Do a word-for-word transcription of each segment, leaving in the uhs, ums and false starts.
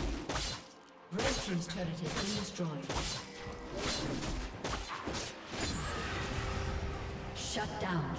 His turret has been destroyed. Shut down.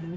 Blue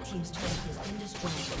Red team's turret has been destroyed.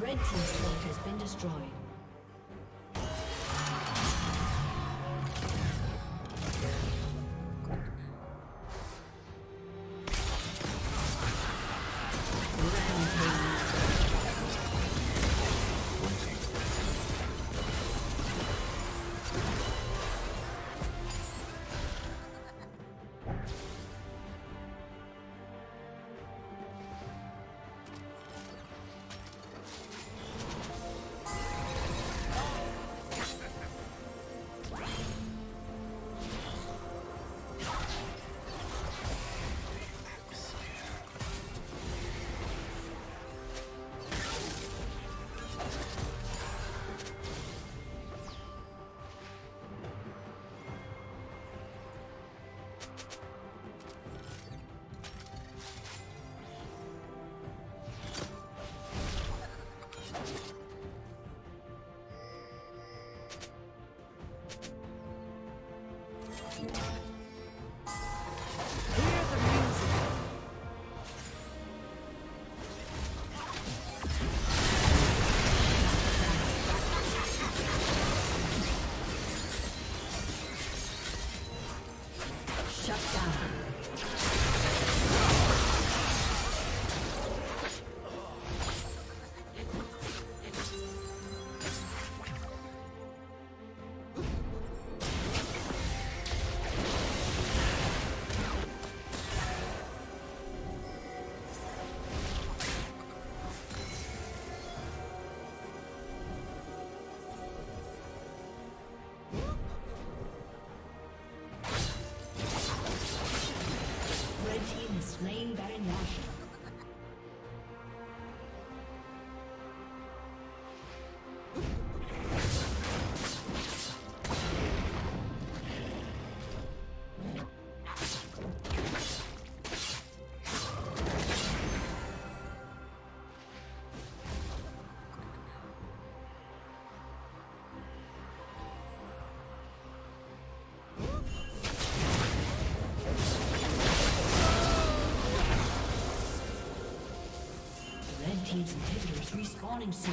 Red team's turret has been destroyed. Team's inhibitors respawning soon.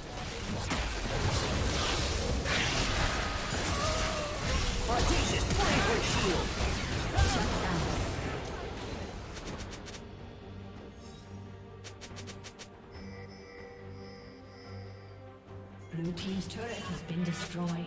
been destroyed. Blue team's turret has been destroyed.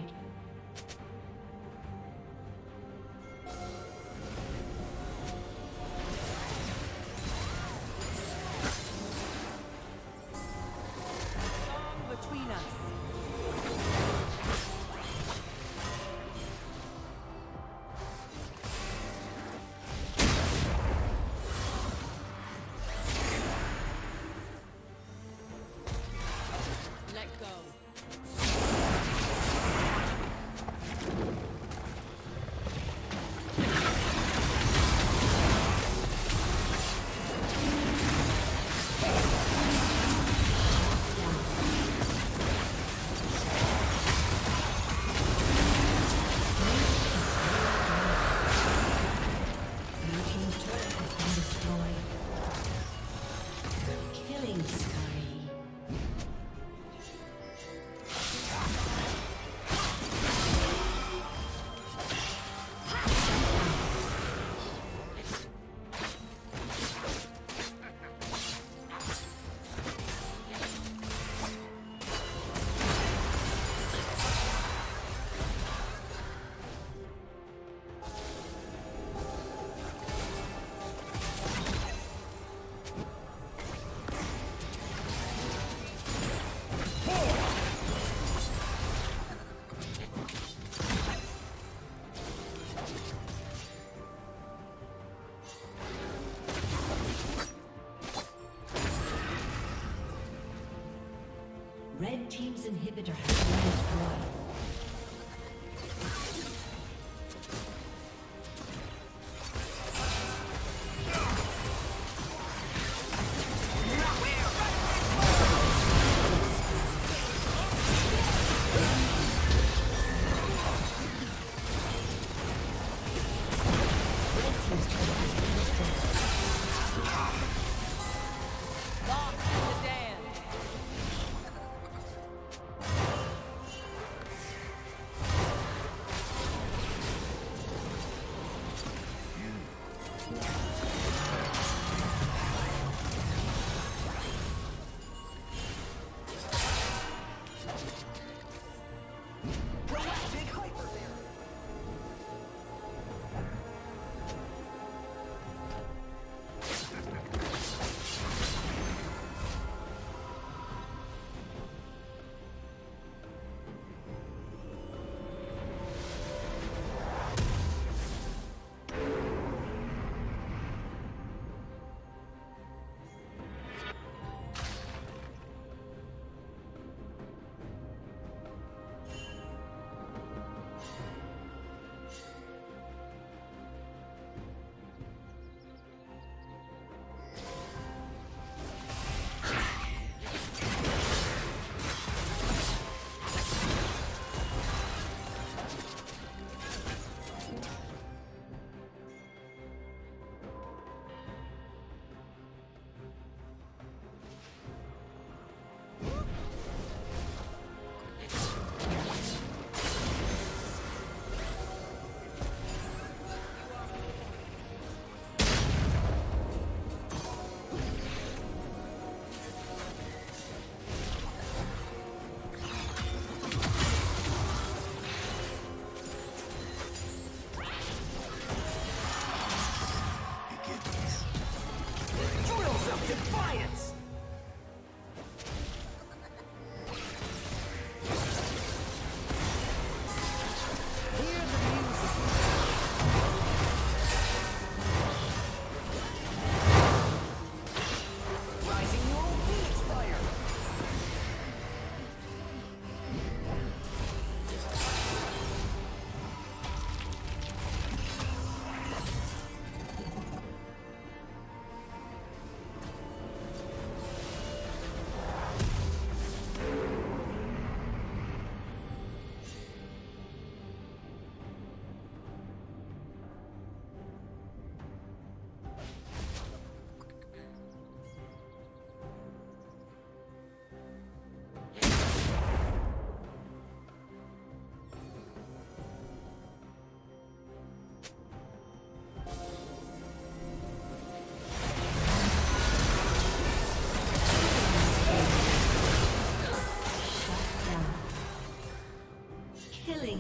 Red team's inhibitor has been destroyed.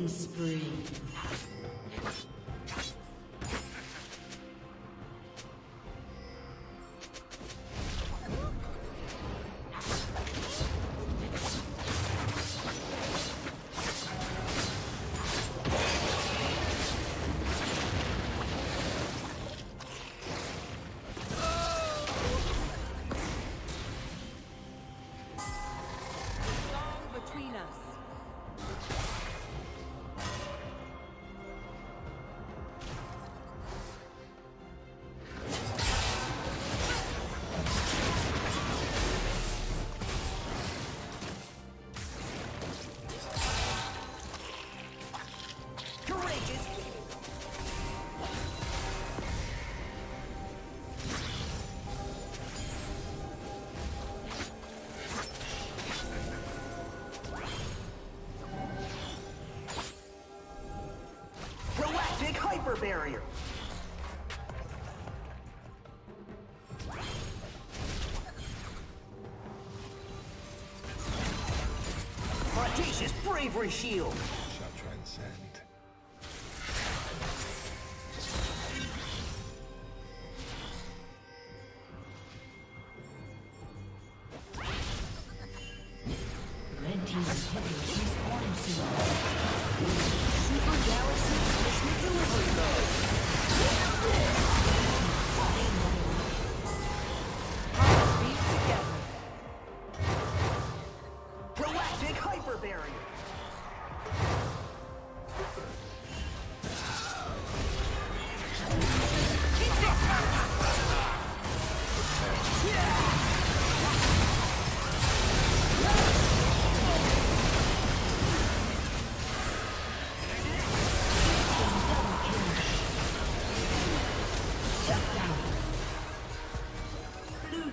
Spree. Barrier. Audacious bravery shield. Shall transcend. Red team is heavy. She's orange soon. Super Galaxy Mission Delivery Mode! Finally! Heartbeat together! Proactive!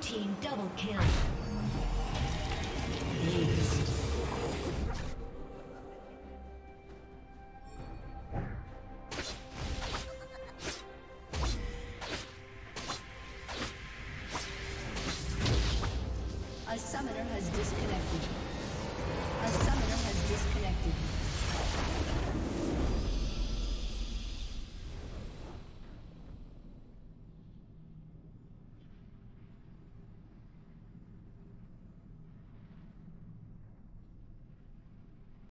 team double kill. Beast. A summoner has disconnected. A summoner has disconnected.